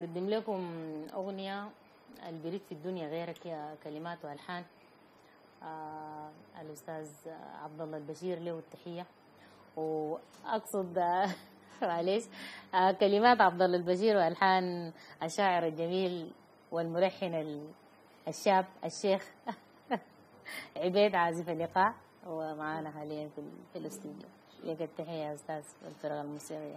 بقدم لكم أغنية البريد في الدنيا غيرك، يا كلمات والحان الأستاذ عبد الله البشير، له التحية. وأقصد معلش كلمات عبد الله البشير والحان الشاعر الجميل والملحن الشاب الشيخ عبيد عازف اللقاء، ومعانا حاليا في الاستوديو. لك التحية يا أستاذ الفرقة الموسيقية.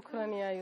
شكرا يا يوسف.